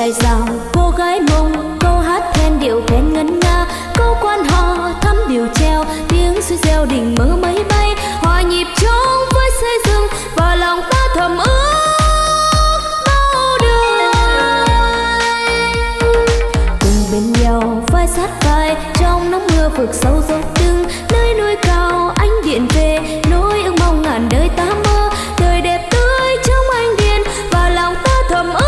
trai giàu cô gái mông, câu hát khen điệu khen ngân nga, câu quan họ thắm điều treo, tiếng suối reo đỉnh mơ máy bay, hòa nhịp trống với xây rừng và lòng ta thầm ước bao đời. Cùng bên nhau vai sát vai trong nắng mưa vực sâu dốc đứng, nơi núi cao ánh điện về nỗi ước mong ngàn đời ta mơ, đời đẹp tươi trong ánh điện và lòng ta thầm ước.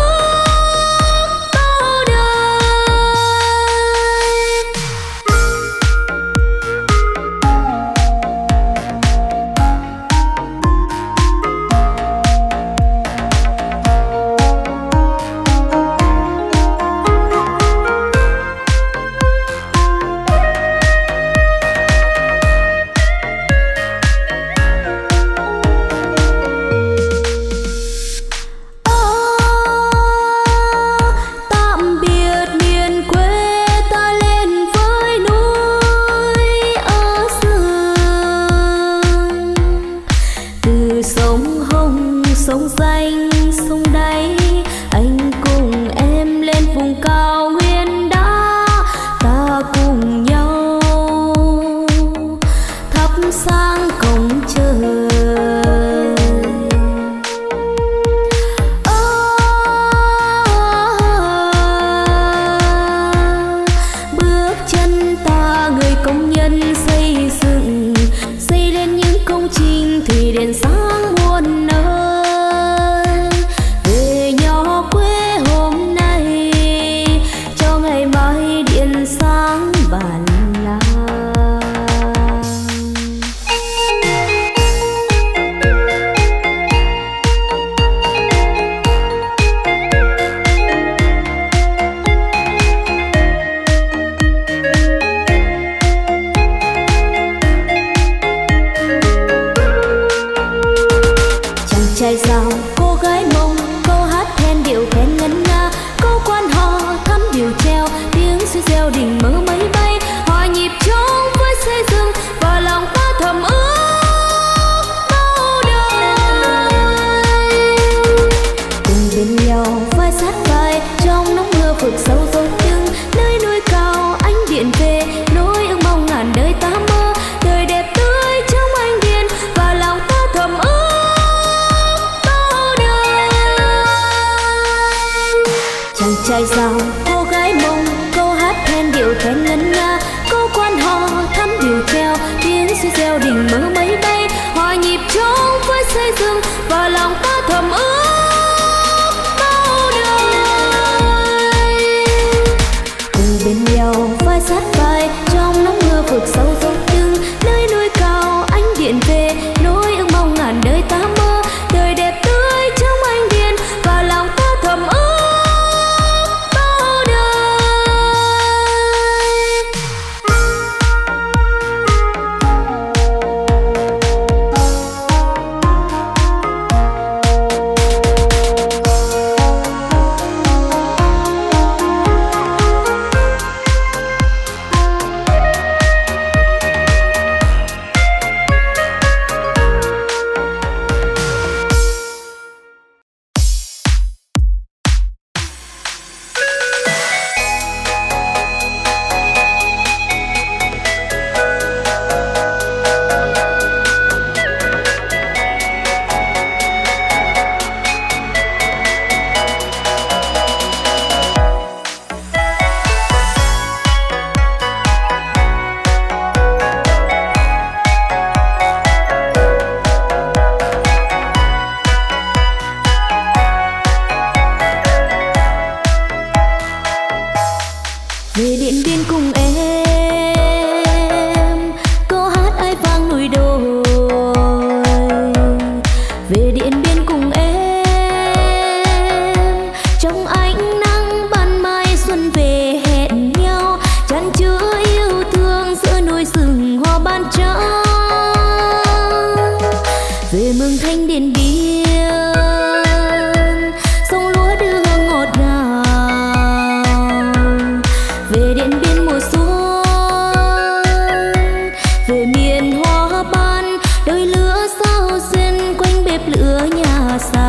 Về miền hoa ban, đôi lửa sao xuyên quanh bếp lửa nhà xa.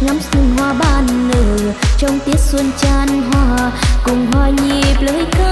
ngắm sương hoa ban nở trong tiết xuân tràn hòa cùng hòa nhịp lời ca.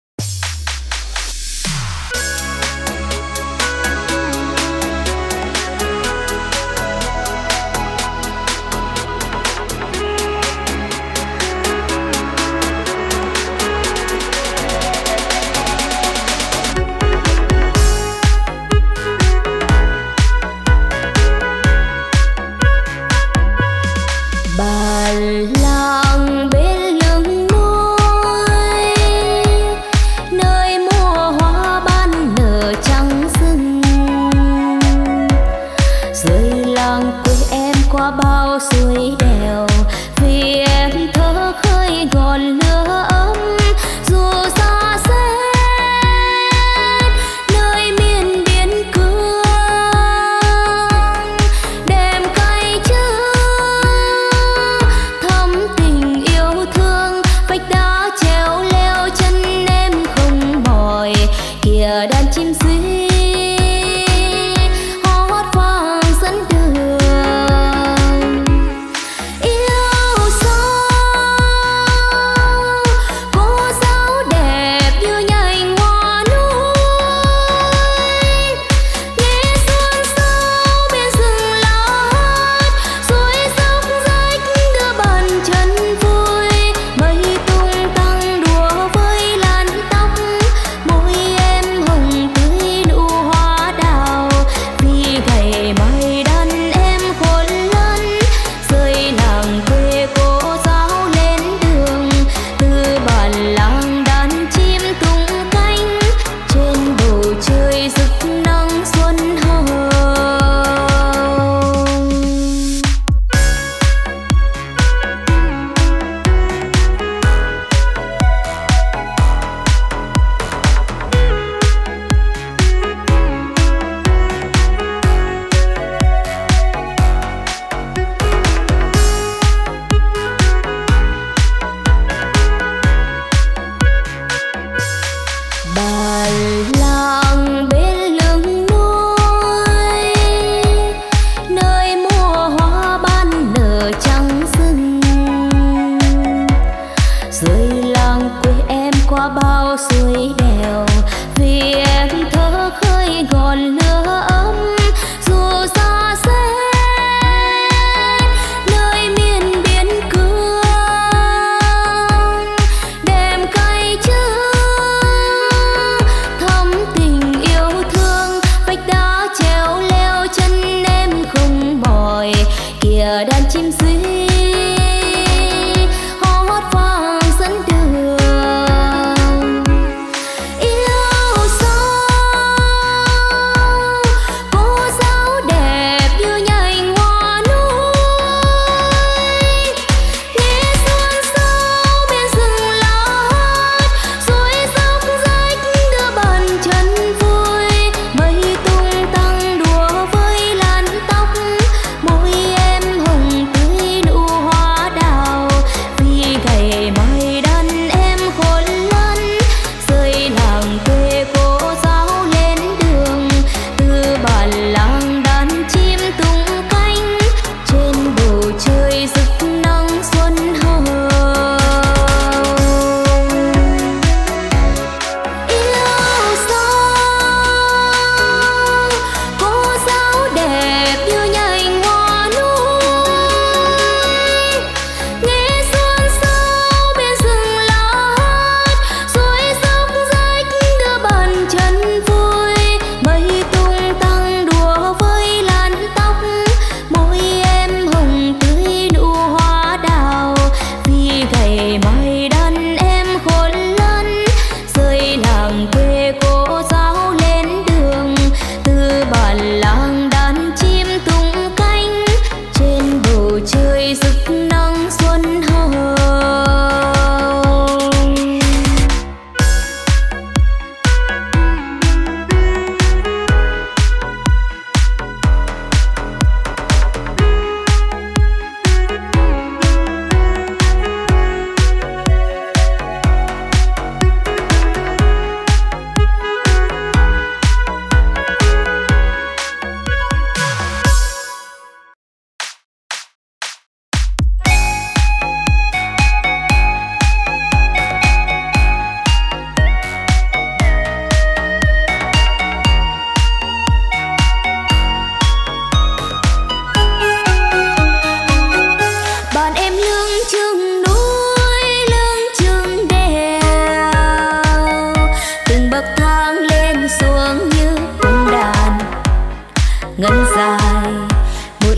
Yêu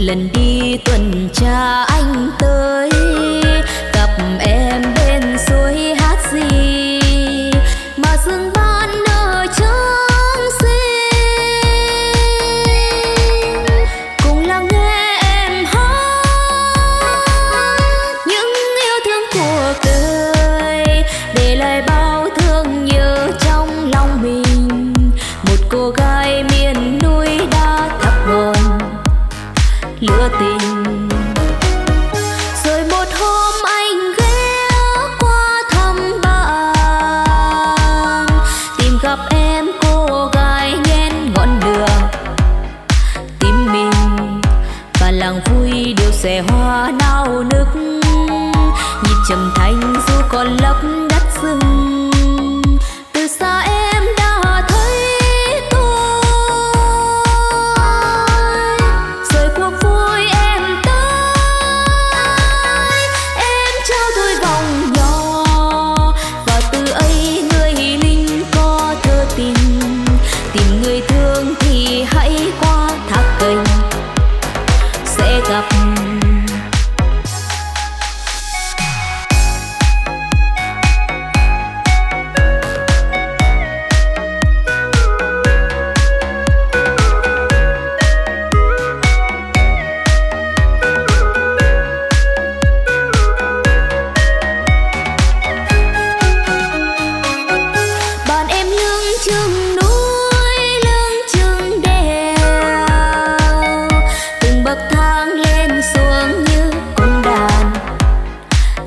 lần đi tuần tra anh tới gặp em bên suối hát gì mà sương ban nở trắng xinh, cùng lắng nghe em hát những yêu thương của đời, để lại bao thương nhớ trong lòng mình. Một cô gái miền núi đã thắp hồn lửa tình. Rồi một hôm anh ghé qua thăm bạn, tìm gặp em cô gái nhen ngọn lửa tim mình. Và làng vui đều xẻ hoa nao nức, nhịp trầm thanh du còn lấp đất rừng. Từ xa em đã thấy tôi, rồi cuộc vui em tới. Em trao tôi vòng nhỏ, và từ ấy người linh có thơ tình. Tìm người thương thì hãy qua thác kênh sẽ gặp.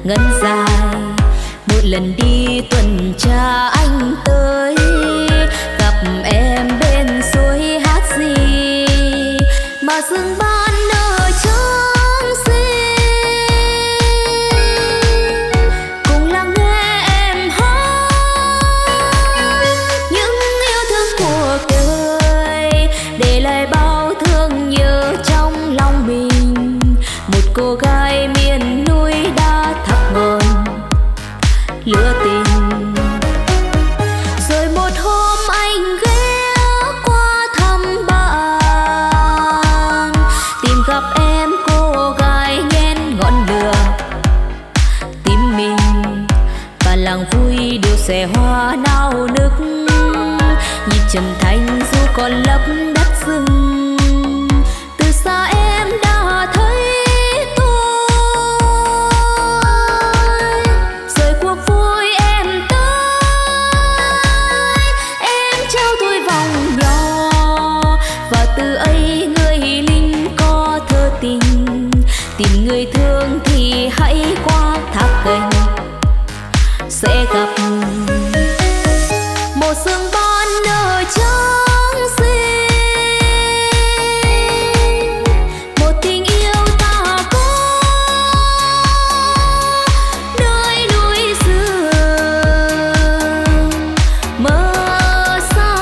Ngân dài một lần đi tuần tra anh tới gặp em bên suối hát gì mà sương ban nở trắng xinh, cùng lắng nghe em hát những yêu thương của đời, để lại bao thương nhớ trong lòng mình. Một cô gái miền núi đã lửa tình. Rồi một hôm anh ghé qua thăm bạn, tìm gặp em cô gái nhen ngọn lửa tim mình. Và làng vui đều xẻ hoa nao nức, nhịp trầm thanh du còn lấp đất rừng. Từ xa em đã thấy người thương thì hãy qua thác kênh sẽ gặp. Một sương ban nở trắng xinh, một tình yêu ta có nơi núi rừng mơ xa.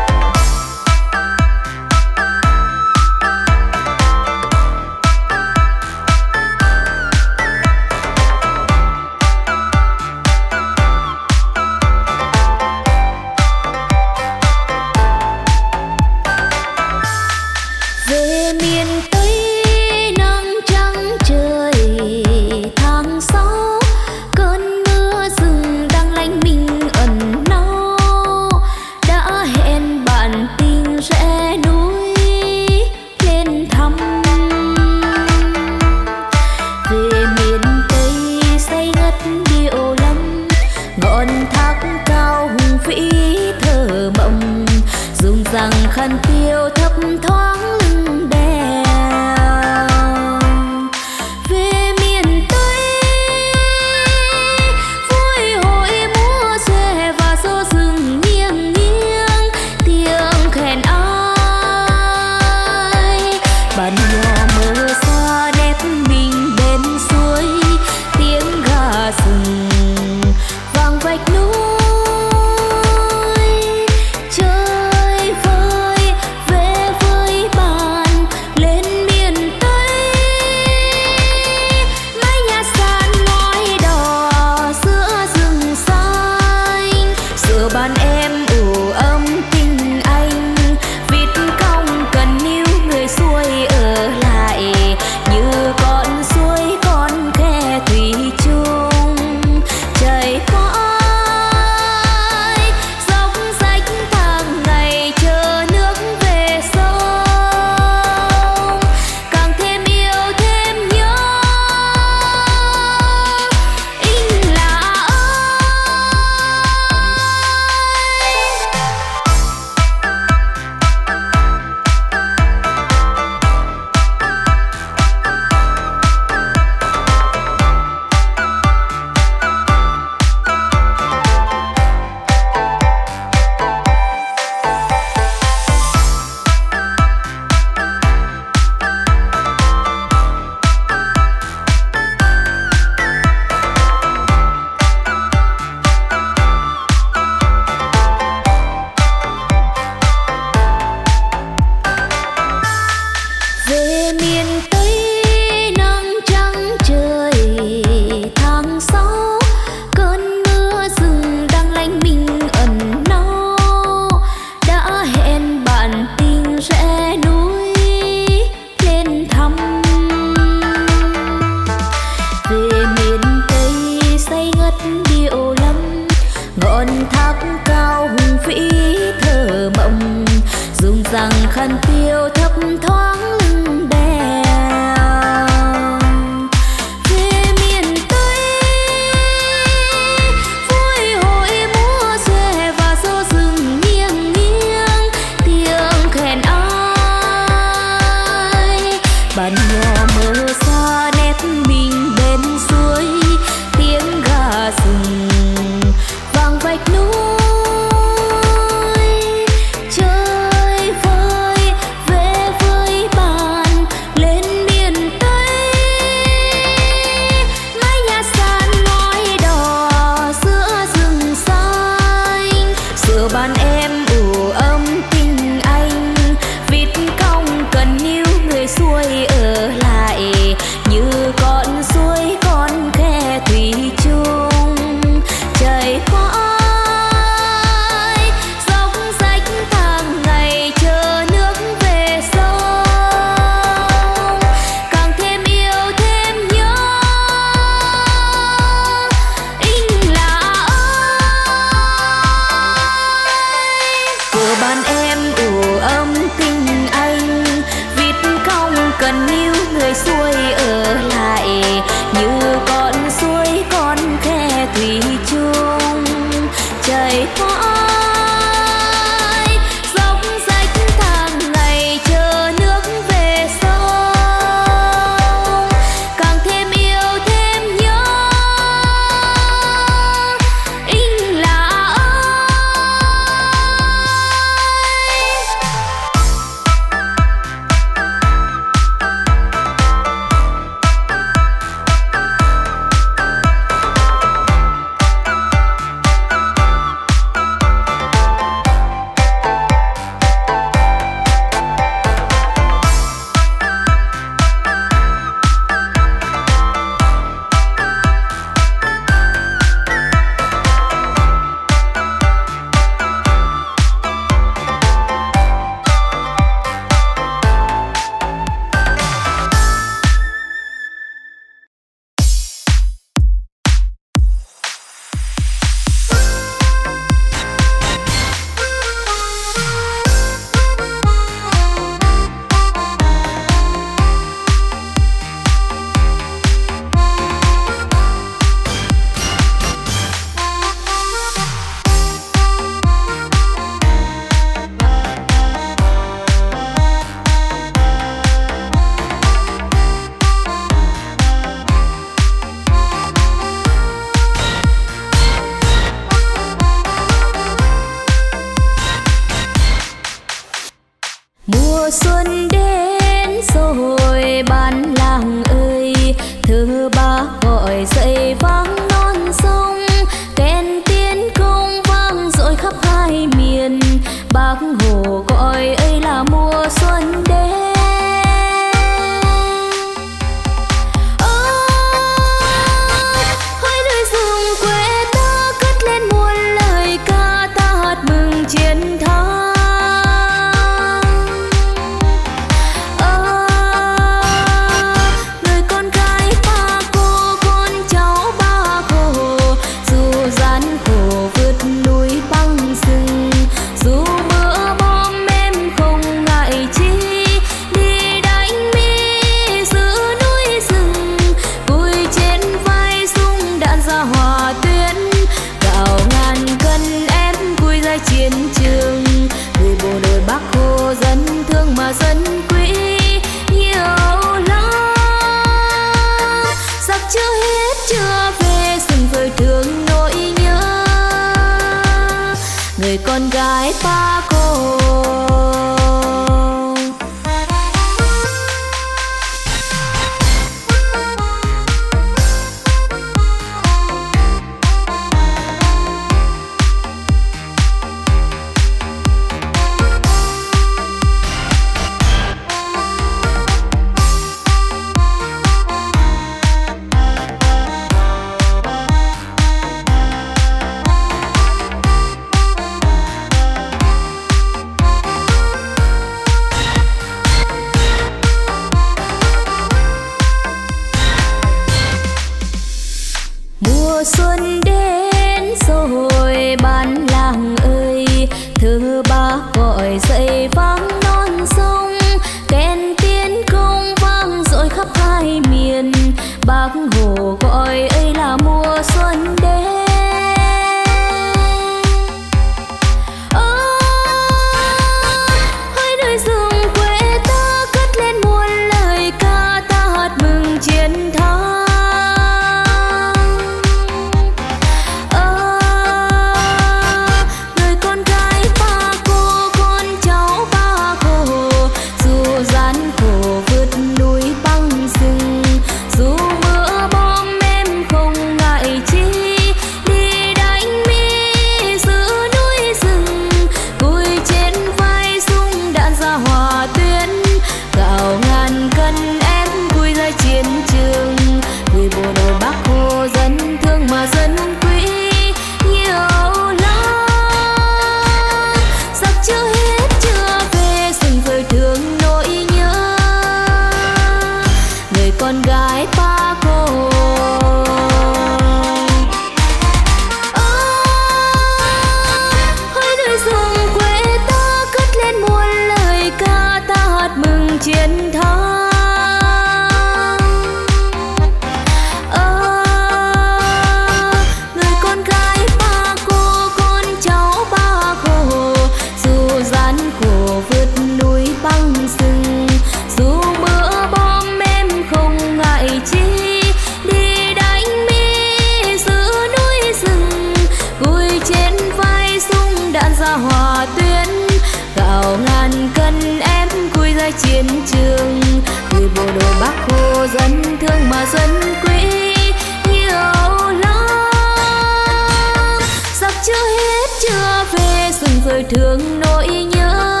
Thương nỗi nhớ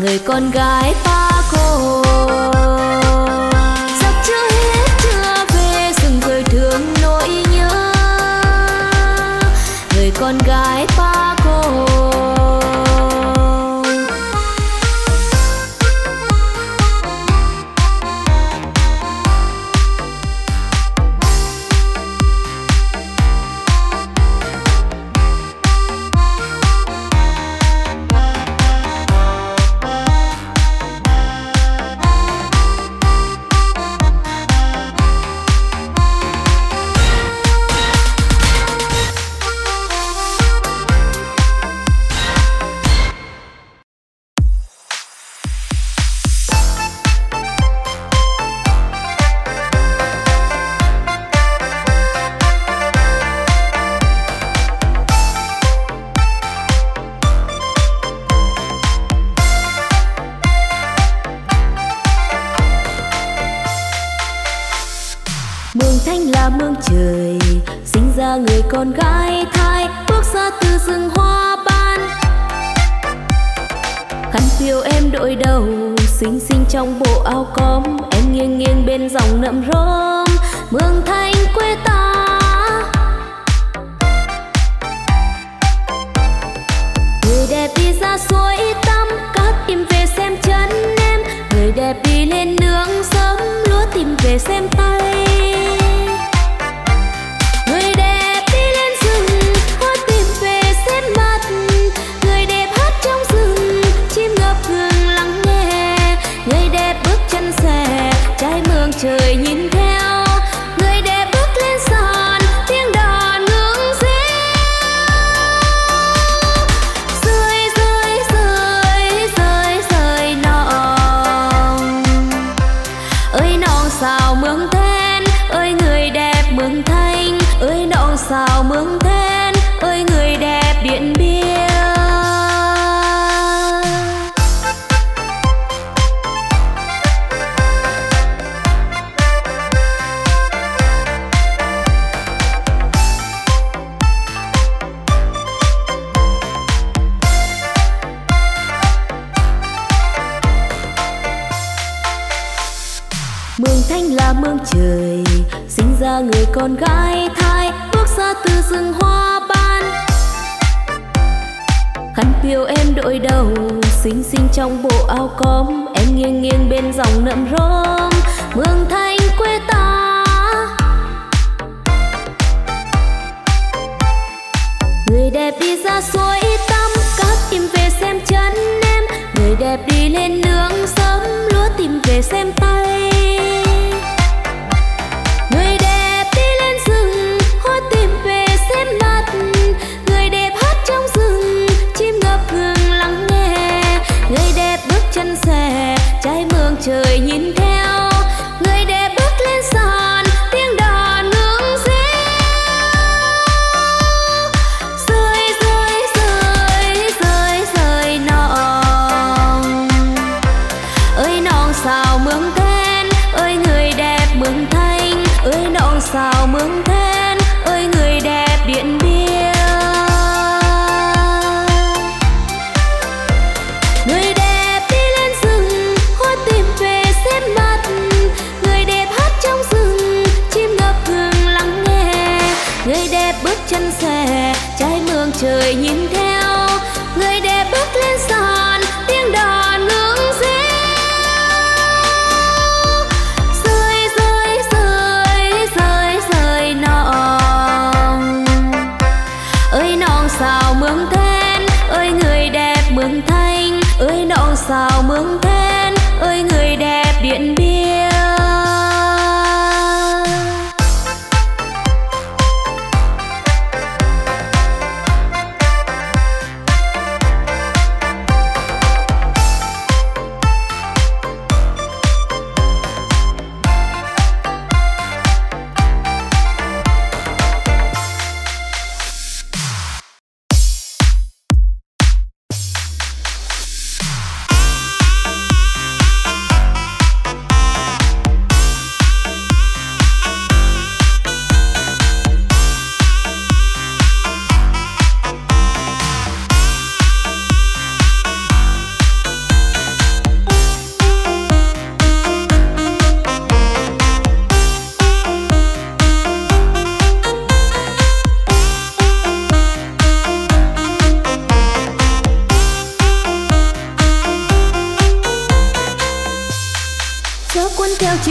người con gái ta cô sắp chưa hết chưa về rừng rồi thương nỗi nhớ người con gái ta cô. Con gái thai bước ra từ rừng hoa ban, khăn phiêu em đội đầu, xinh xinh trong bộ áo cóm, em nghiêng nghiêng bên dòng nậm rôm, Mường Thanh quê ta. Người đẹp đi ra suối tắm, cá tìm về xem chân em. Người đẹp đi lên nương sớm, lúa tìm về xem tay. Trời nhìn theo người đẹp bước lên sàn, tiếng đàn ngưỡng reo rơi rơi rơi rơi rơi nòng ơi nòng sao Mường Thanh ơi người đẹp Mường Thanh ơi nòng sao Mường Thanh ơi người đẹp Điện Biên. Trời sinh ra người con gái thai bước ra từ rừng hoa ban, khăn piêu em đội đầu, xinh xinh trong bộ áo cóm, em nghiêng nghiêng bên dòng nậm rôm, Mường Thanh quê ta. Người đẹp đi ra suối tắm, cá tìm về xem chân em. Người đẹp đi lên nương sớm, lúa tìm về xem tay. Người đẹp bước chân xòe, trái Mường trời nhìn theo. chân xe trái mương trời nhìn theo người đẹp bước lên sàn tiếng đàn ngưỡng reo rơi rơi rơi rơi rơi nòng ơi nòng sao mương tên ơi người đẹp mương Thanh ơi nòng sao mương tên ơi người đẹp Điện Biên.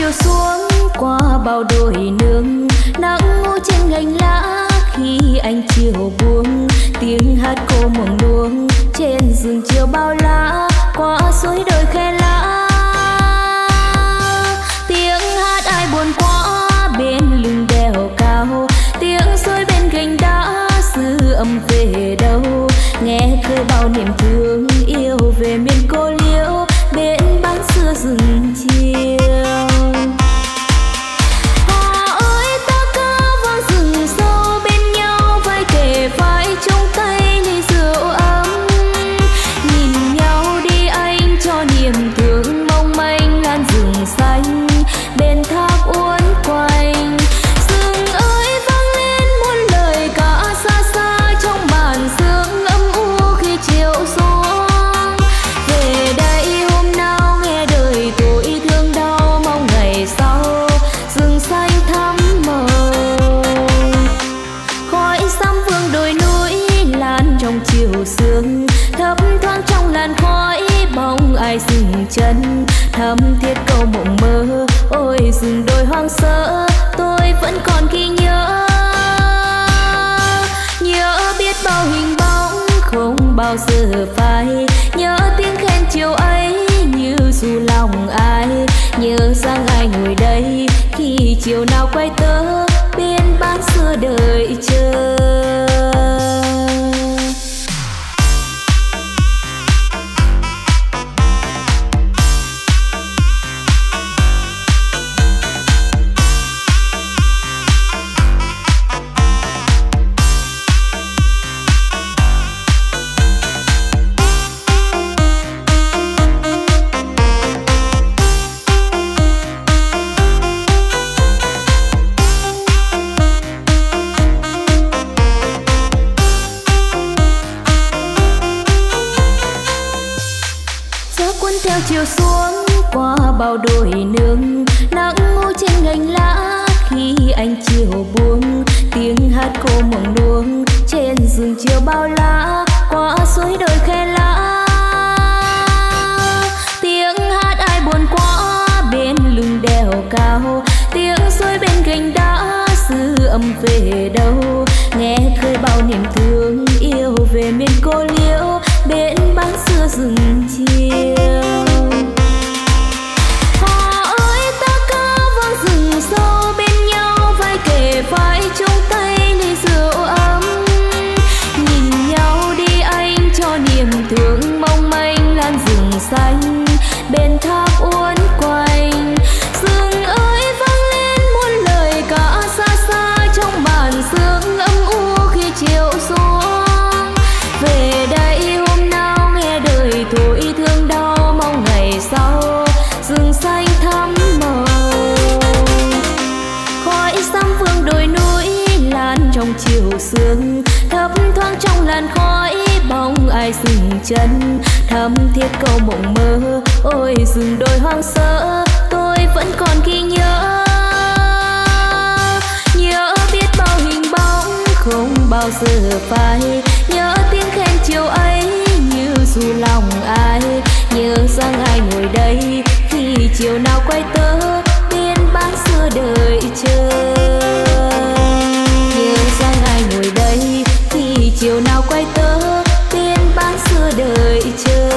Chiều xuống qua bao đồi nương nắng ngủ trên gành lá khi anh chiều buông tiếng hát cô muồng luông trên rừng chiều bao lá qua suối đồi khe lá tiếng hát ai buồn quá bên lưng đèo cao tiếng suối bên gành đá dư âm về đâu nghe khơi bao niềm thương yêu về miền cô liễu bên bán xưa rừng chiều. Chân thắm thiết câu mộng mơ ôi rừng đồi hoang sơ tôi vẫn còn ghi nhớ nhớ biết bao hình bóng không bao giờ phai nhớ tiếng khen chiều ấy như dù lòng ai nhớ rằng ai ngồi đây khi chiều nào quay tớ bên bán xưa đợi chờ. Chiều xuống qua bao đồi nương nắng ngủ trên gành lá khi anh chiều buông tiếng hát cô muồng luông trên rừng chiều bao lá qua suối đồi khe lá tiếng hát ai buồn quá bên lưng đèo cao tiếng suối bên gành đá dư âm về đâu nghe khơi bao niềm thương yêu về miền cô liễu bên bán xưa rừng chiều. Phải trong tay ly rượu ấm nhìn nhau đi anh cho niềm thương mong manh lan rừng xanh bên thác uốn quanh rừng ơi vang lên muôn lời cả xa xa trong bản sương âm u khi chiều xuống về đây hôm nào nghe đời thổi thương đau mong ngày sau rừng xanh thắm màu khói xăm vương đồi núi lan trong chiều sương thấp thoáng trong làn khói bóng ai dừng chân thắm thiết câu mộng mơ ôi rừng đồi hoang sơ tôi vẫn còn ghi nhớ nhớ biết bao hình bóng không bao giờ phai nhớ tiếng khen chiều ấy như dù lòng ai, nhớ rằng ai ngồi đây khi chiều nào quay tớ biên bán xưa đời chờ. Nhớ rằng ai ngồi đây khi chiều nào quay tớ biên bán xưa đời chờ.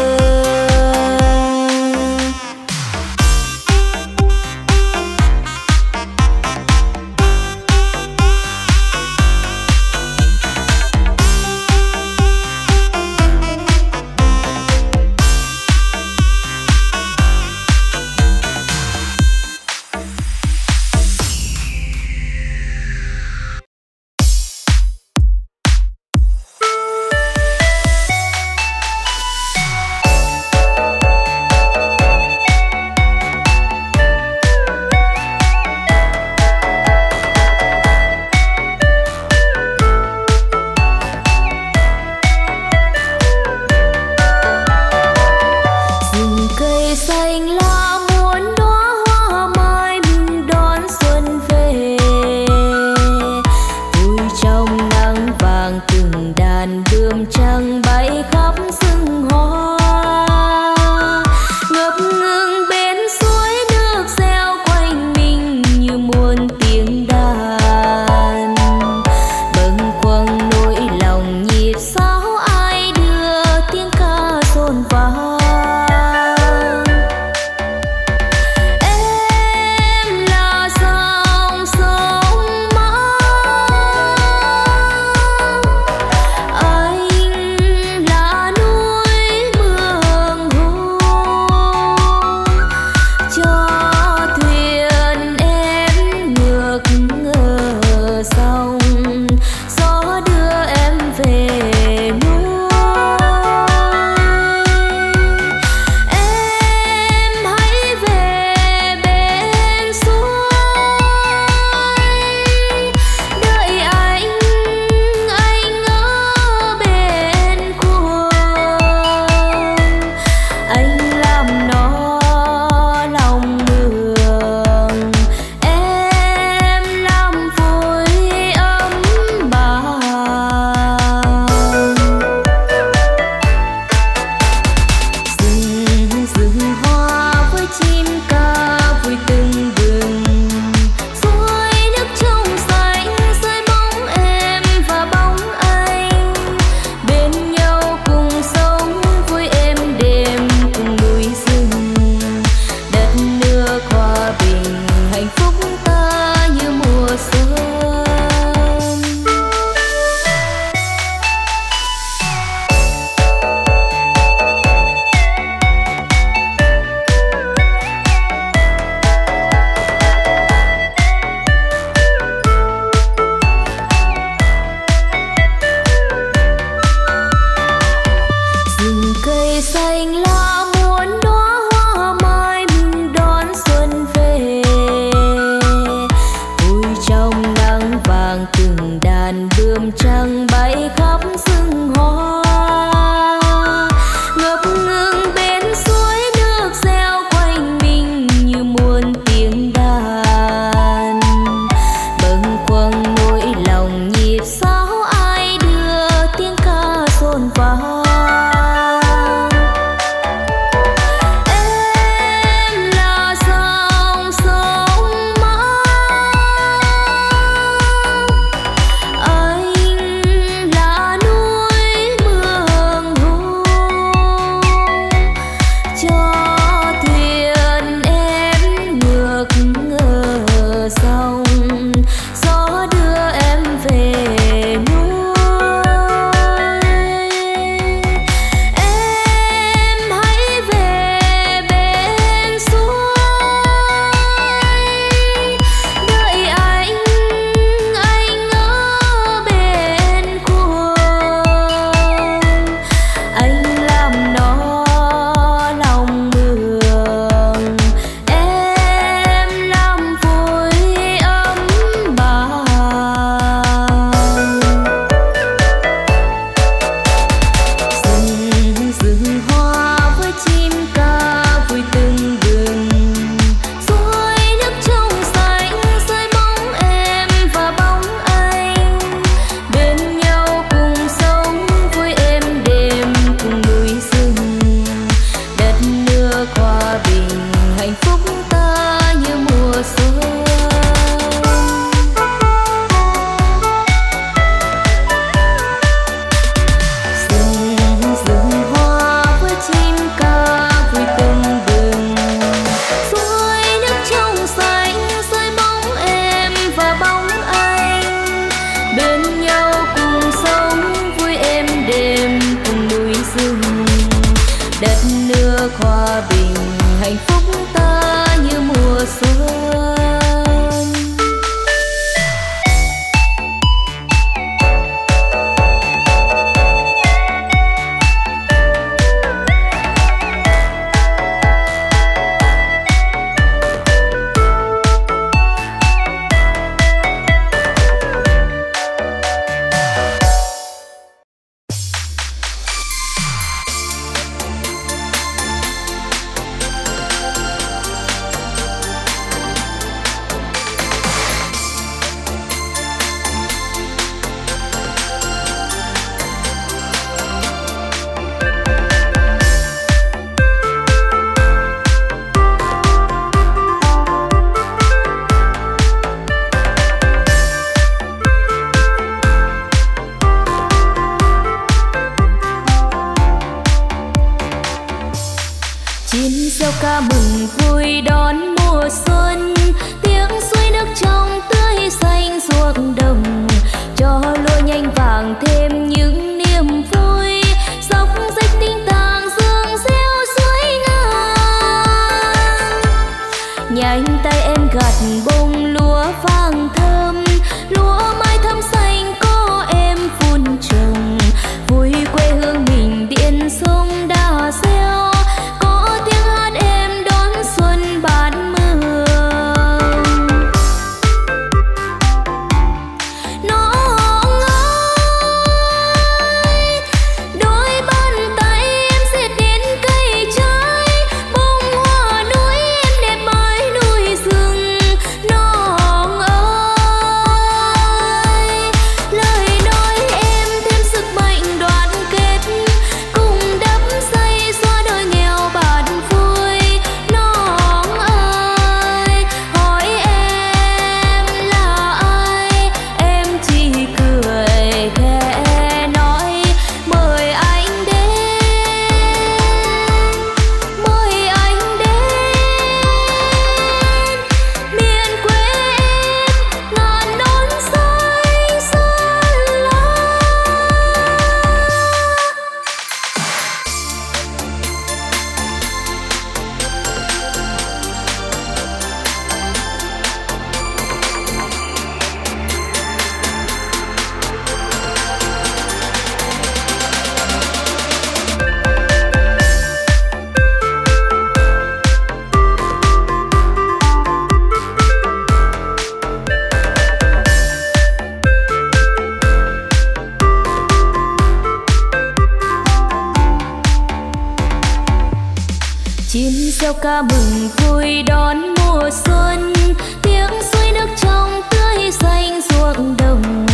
ca mừng vui đón mùa xuân, tiếng suối nước trong tươi xanh ruộng đồng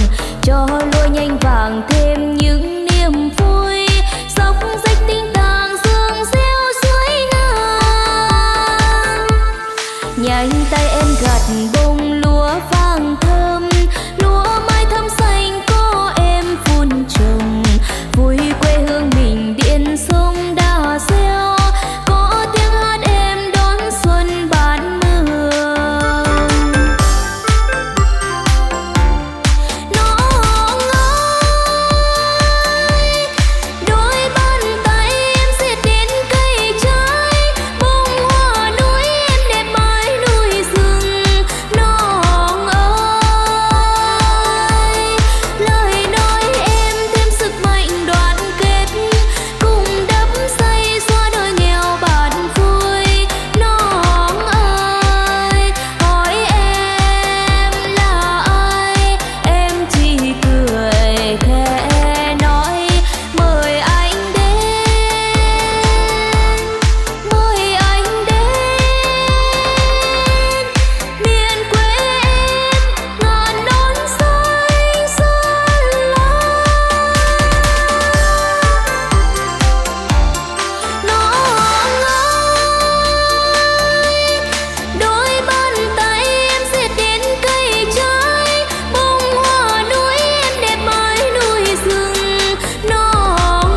cho lúa nhanh vàng thêm những niềm vui. Dốc rách tiếng đàn dương reo suối non, nhanh tay em gặt bông lúa vàng thơm, lúa mai thấm xanh có em phun trồng vui quê hương mình. Điện sông Đà reo có tiếng hát em đón xuân bán mường. Nó ngơi đôi bàn tay em xiết đến cây trái, bông hoa núi em đẹp mãi núi rừng. Nó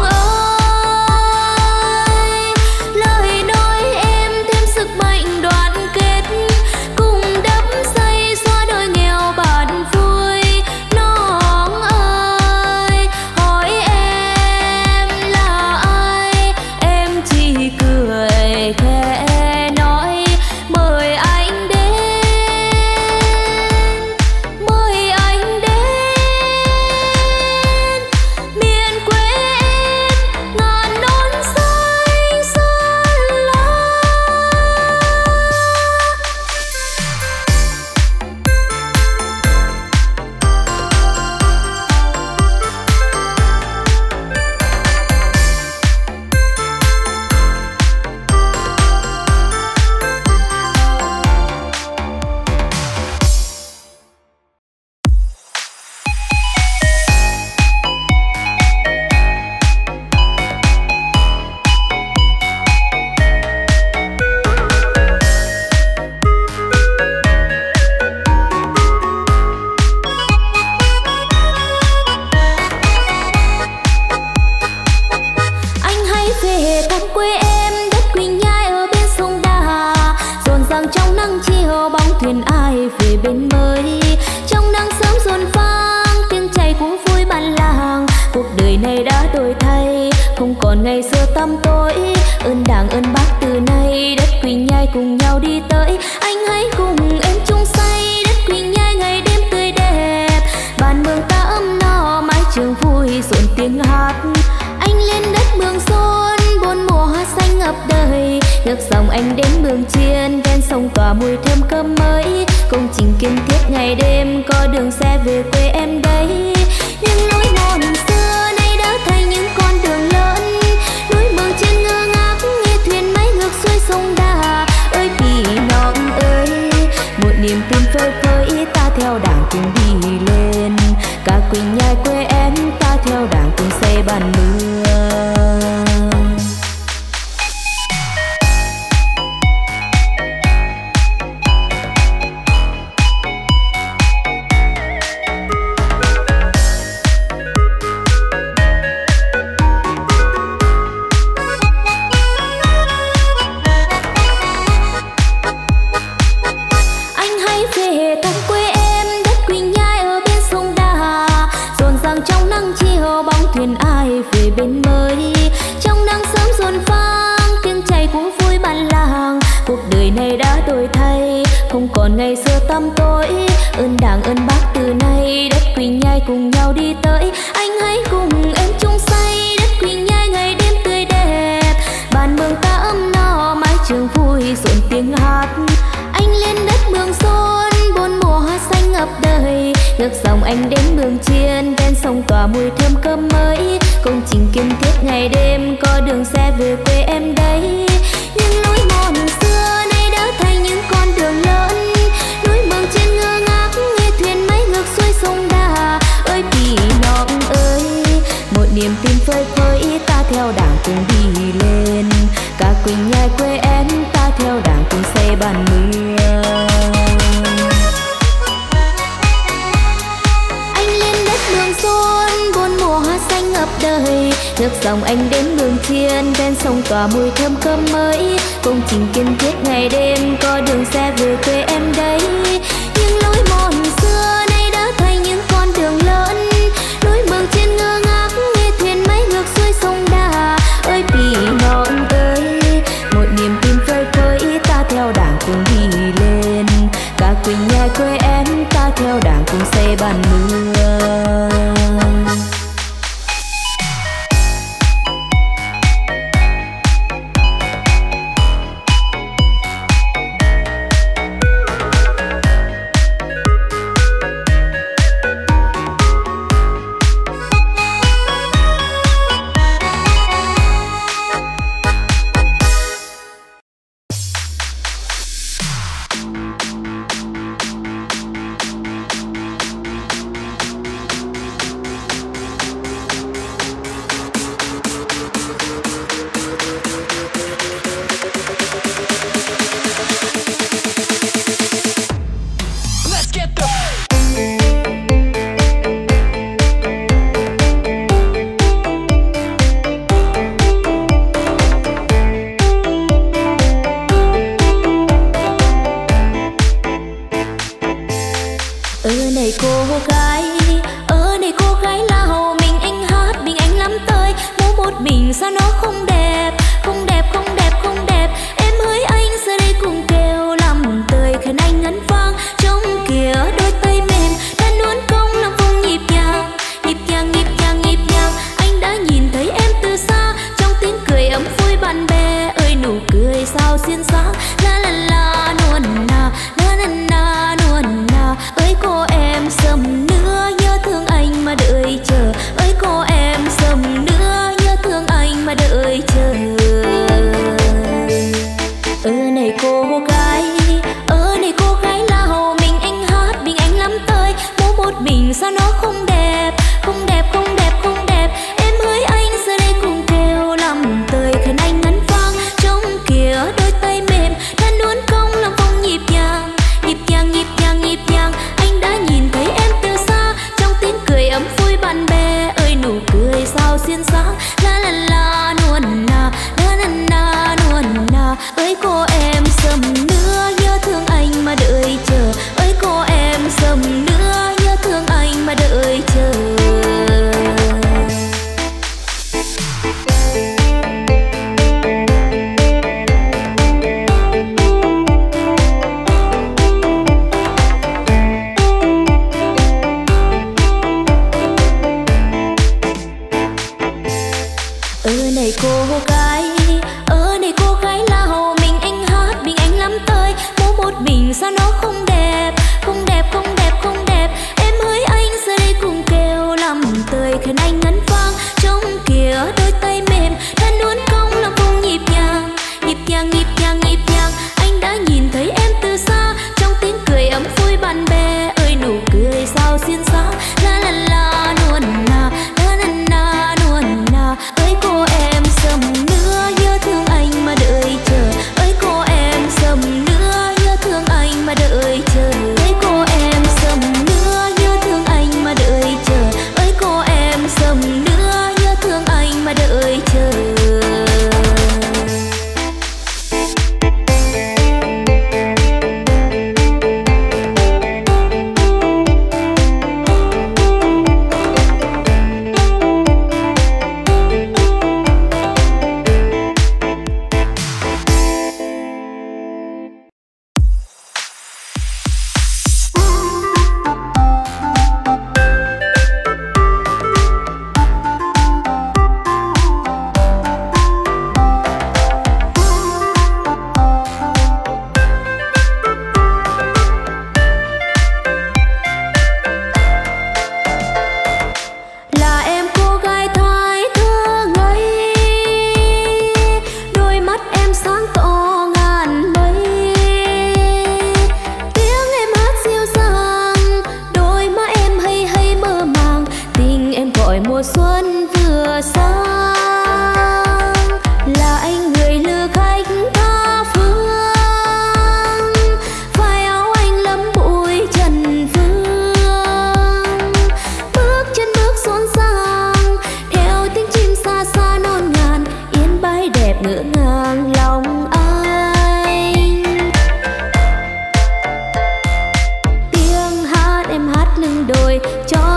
ơi lời nói em thêm sức mạnh đoàn kết, cùng đắp xây xóa đói nghèo bạn vui. Nó ơi hỏi em là ai, em chỉ cười khẽ nói mời anh đến, mời anh đến miền quê em ngàn non xanh sơn la. Nó ơi đôi bàn tay em xiết đến cây trái, bông hoa núi em đẹp mãi núi rừng. Nó ơi lời nói em thêm sức mạnh đoàn kết, cùng đắp xây xóa đói nghèo bạn vui. Nó ơi hỏi em là ai, em chỉ cười khẽ nói mời anh đến, mời anh đến miền quê em ngàn non xanh sơn la. Có đường xe về quê em đấy, những lối mòn xưa Trước dòng anh đến Mường Chiên, ven sông tỏa mùi thơm cơm mới. Công trình kiên thiết ngày đêm, có đường xe về quê em đấy. Những lối mòn xưa nay đã thành những con đường lớn. Núi Mường Chiên ngơ ngác nghe thuyền máy ngược xuôi sông Đà. Ơi Pì non ơi, một niềm tin phơi phới, ta theo Đảng cùng đi lên. Cả Quỳnh Nhai quê em, ta theo Đảng cùng xây bàn mưa. Ở này cô gái là hồ mình anh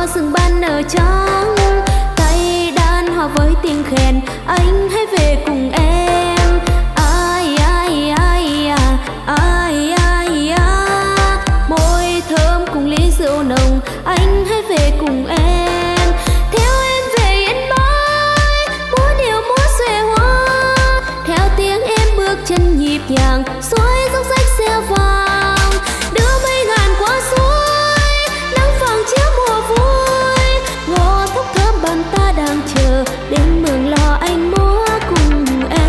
rừng banner trắng tay đan hòa với tiếng khen, anh hãy về cùng em. Ai ai ai à, ai ai à, môi thơm cùng ly rượu nồng, anh hãy về cùng em. Theo em về Yên Bái, múa điều múa xuề hoa, theo tiếng em bước chân nhịp nhàng, suối dốc rách xeo vàng, đưa mây ngàn qua suối, nắng vàng chiếu mùa vui, ngô thốc thơm bàn ta đang chờ đến mường lò anh múa cùng em.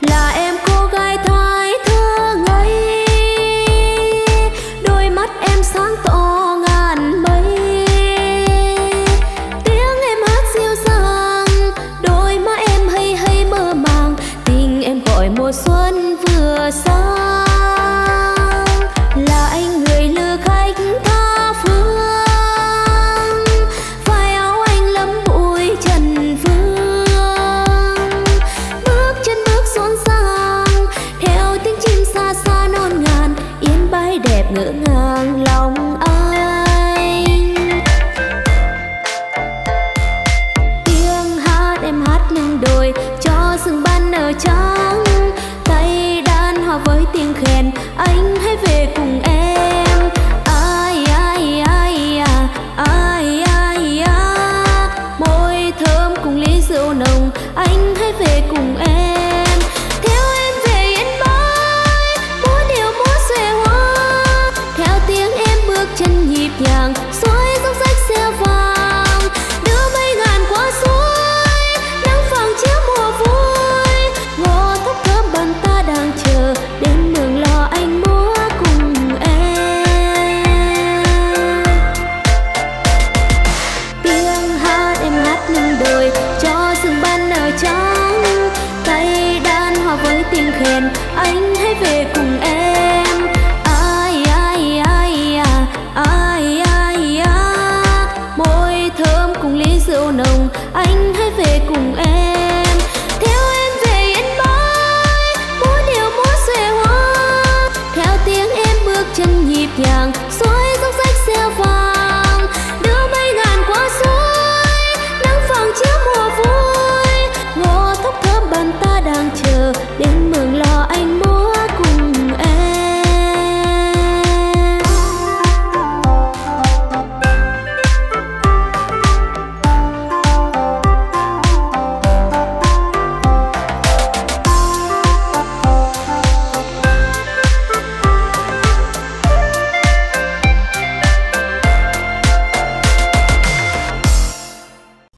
Là em cô gái thái thơ ngây, đôi mắt em sáng tỏ ngàn mây, tiếng em hát dịu dàng, đôi mắt em hay hay mơ màng, tình em gọi mùa xuân vừa sang. Là anh người lừa khách tha phương, vai áo anh lấm bụi trần vương, bước chân bước xôn xao theo tiếng chim xa xa non ngàn, Yên Bái đẹp ngỡ ngàng lòng anh. Tiếng hát em hát nâng đồi cho rừng banner trắng, tay đan hòa với tiếng khen, anh hãy về cùng em. Ai ai ai à, ai ai à, môi thơm cùng ly rượu nồng, anh hãy về cùng em. Theo em về Yên Bái, múa điều múa xuề hoa, theo tiếng em bước chân nhịp nhàng, suối dốc rách xeo vàng, đưa mây ngàn qua suối, nắng vàng chiếu mùa vui, ngô thốc thơm bàn ta đang chờ đến mường lò anh múa cùng em. Tiếng hát em hát nâng đồi cho rừng banner trắng, tay đan hòa với tiếng khen, anh hãy về cùng em.